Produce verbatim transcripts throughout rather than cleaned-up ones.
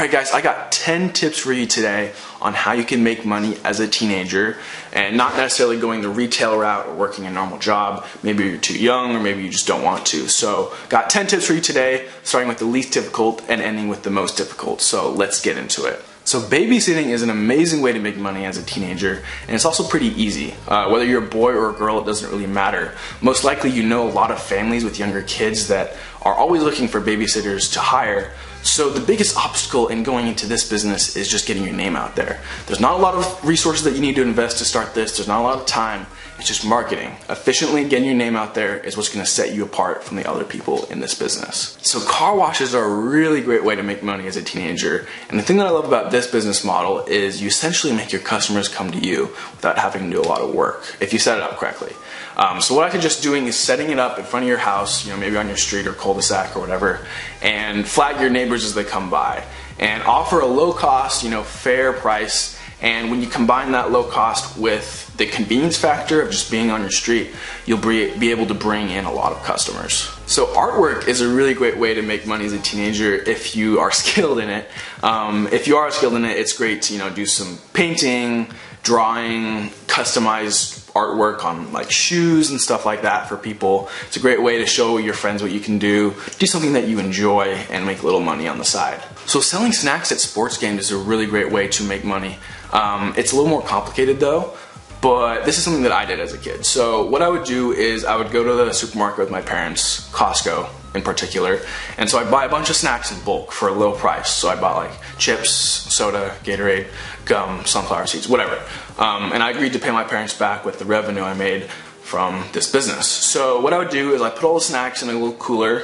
Alright guys, I got ten tips for you today on how you can make money as a teenager and not necessarily going the retail route or working a normal job. Maybe you're too young or maybe you just don't want to. So, got ten tips for you today, starting with the least difficult and ending with the most difficult. So, let's get into it. So babysitting is an amazing way to make money as a teenager, and it's also pretty easy. Uh, whether you're a boy or a girl, it doesn't really matter. Most likely you know a lot of families with younger kids that are always looking for babysitters to hire, so the biggest obstacle in going into this business is just getting your name out there. There's not a lot of resources that you need to invest to start this, there's not a lot of time, it's just marketing. Efficiently getting your name out there is what's going to set you apart from the other people in this business. So car washes are a really great way to make money as a teenager, and the thing that I love about this business model is you essentially make your customers come to you without having to do a lot of work, if you set it up correctly. Um, so what I suggest doing is setting it up in front of your house, you know, maybe on your street or cul-de-sac or whatever, and flag your neighbors as they come by, and offer a low cost, you know, fair price. And when you combine that low cost with the convenience factor of just being on your street, you'll be able to bring in a lot of customers. So artwork is a really great way to make money as a teenager if you are skilled in it. Um, if you are skilled in it, it's great to, you know, do some painting, drawing, customized artwork on like shoes and stuff like that for people. It's a great way to show your friends what you can do, do something that you enjoy and make a little money on the side. So selling snacks at sports games is a really great way to make money. Um, it's a little more complicated though, but this is something that I did as a kid. So what I would do is I would go to the supermarket with my parents, Costco in particular, and so I'd buy a bunch of snacks in bulk for a low price. So I bought like chips, soda, Gatorade, gum, sunflower seeds, whatever. Um, and I agreed to pay my parents back with the revenue I made from this business. So what I would do is I put all the snacks in a little cooler,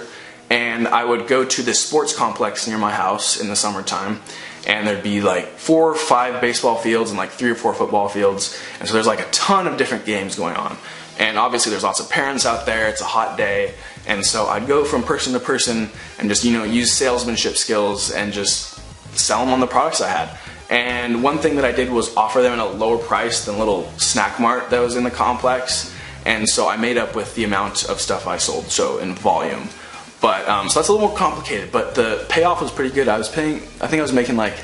and I would go to this sports complex near my house in the summertime, and there'd be like four or five baseball fields and like three or four football fields, and so there's like a ton of different games going on. And obviously there's lots of parents out there, it's a hot day, and so I'd go from person to person and just, you know, use salesmanship skills and just sell them on the products I had. And one thing that I did was offer them at a lower price than little snack mart that was in the complex, and so I made up with the amount of stuff I sold, so in volume. But, um, so that's a little more complicated, but the payoff was pretty good. I was paying, I think I was making like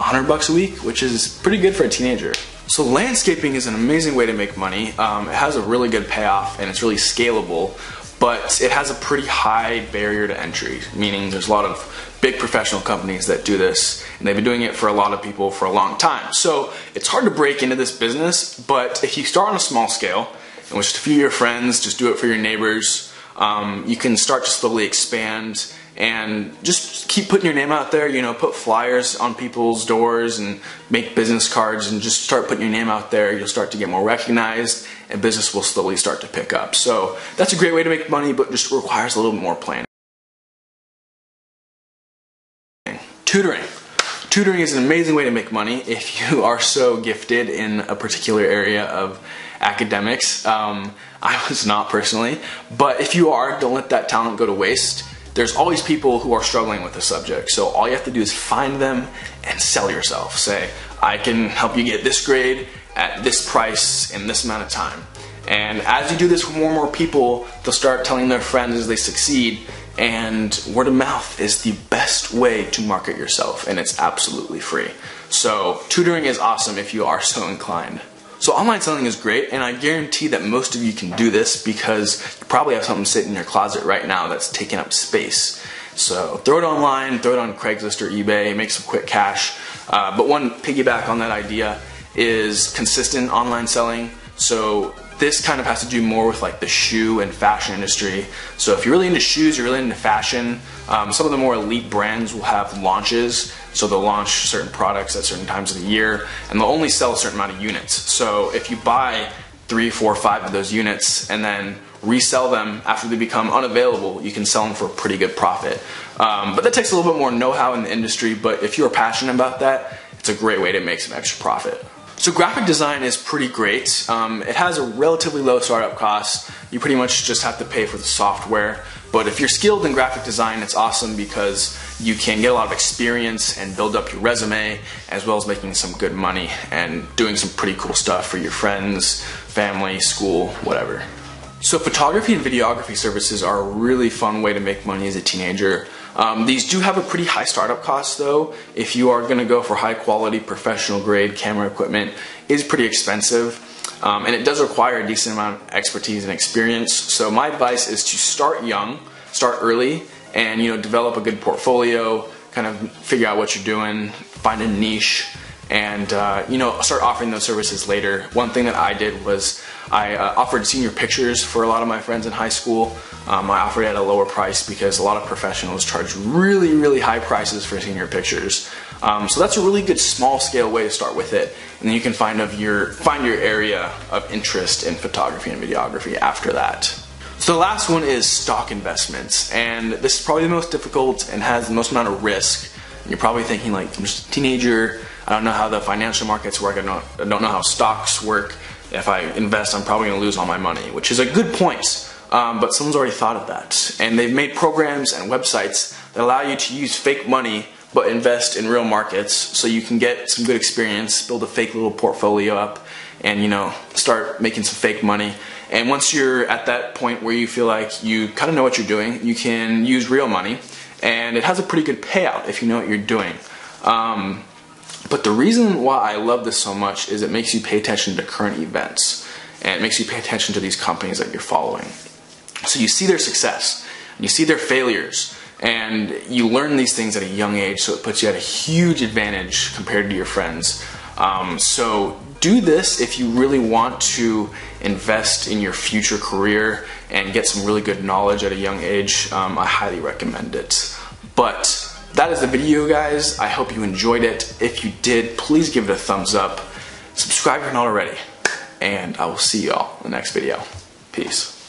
a hundred bucks a week, which is pretty good for a teenager. So landscaping is an amazing way to make money. Um, it has a really good payoff and it's really scalable, but it has a pretty high barrier to entry, meaning there's a lot of big professional companies that do this, and they've been doing it for a lot of people for a long time. So it's hard to break into this business, but if you start on a small scale, and with just a few of your friends, just do it for your neighbors, Um, you can start to slowly expand and just keep putting your name out there, you know, put flyers on people's doors and make business cards and just start putting your name out there. You'll start to get more recognized and business will slowly start to pick up. So that's a great way to make money, but just requires a little bit more planning. Tutoring. Tutoring is an amazing way to make money if you are so gifted in a particular area of academics. Um, I was not personally, but if you are, don't let that talent go to waste. There's always people who are struggling with the subject, so all you have to do is find them and sell yourself. Say, I can help you get this grade at this price in this amount of time. And as you do this with more and more people, they'll start telling their friends as they succeed, and word of mouth is the best way to market yourself, and it's absolutely free. So tutoring is awesome if you are so inclined. So online selling is great, and I guarantee that most of you can do this because you probably have something sitting in your closet right now that's taking up space. So throw it online, throw it on Craigslist or eBay, make some quick cash. Uh, but one piggyback on that idea is consistent online selling. So this kind of has to do more with like the shoe and fashion industry. So if you're really into shoes, you're really into fashion, um, some of the more elite brands will have launches. So they'll launch certain products at certain times of the year, and they'll only sell a certain amount of units. So if you buy three, four, five of those units and then resell them after they become unavailable, you can sell them for a pretty good profit. Um, but that takes a little bit more know-how in the industry, but if you're passionate about that, it's a great way to make some extra profit. So graphic design is pretty great. Um, it has a relatively low startup cost. You pretty much just have to pay for the software. But if you're skilled in graphic design, it's awesome because you can get a lot of experience and build up your resume, as well as making some good money and doing some pretty cool stuff for your friends, family, school, whatever. So photography and videography services are a really fun way to make money as a teenager. Um, these do have a pretty high startup cost though. If you are going to go for high quality professional grade camera equipment, it's pretty expensive, um, and it does require a decent amount of expertise and experience. So my advice is to start young, start early, and you know, develop a good portfolio, kind of figure out what you're doing, find a niche, and uh, you know, start offering those services later. One thing that I did was I uh, offered senior pictures for a lot of my friends in high school. Um, I offered it at a lower price because a lot of professionals charge really, really high prices for senior pictures. Um, so that's a really good small scale way to start with it, and then you can find of your find your area of interest in photography and videography after that. So the last one is stock investments, and this is probably the most difficult and has the most amount of risk. And you're probably thinking, like, I'm just a teenager, I don't know how the financial markets work, I don't, I don't know how stocks work, if I invest I'm probably going to lose all my money, which is a good point, um, but someone's already thought of that. And they've made programs and websites that allow you to use fake money but invest in real markets so you can get some good experience, build a fake little portfolio up, and you know, start making some fake money. And once you're at that point where you feel like you kind of know what you're doing, you can use real money, and it has a pretty good payout if you know what you're doing. Um, but the reason why I love this so much is it makes you pay attention to current events, and it makes you pay attention to these companies that you're following. So you see their success, you see their failures, and you learn these things at a young age, so it puts you at a huge advantage compared to your friends. Um, so do this if you really want to invest in your future career and get some really good knowledge at a young age. Um, I highly recommend it. But that is the video, guys. I hope you enjoyed it. If you did, please give it a thumbs up. Subscribe if you're not already. And I will see you all in the next video. Peace.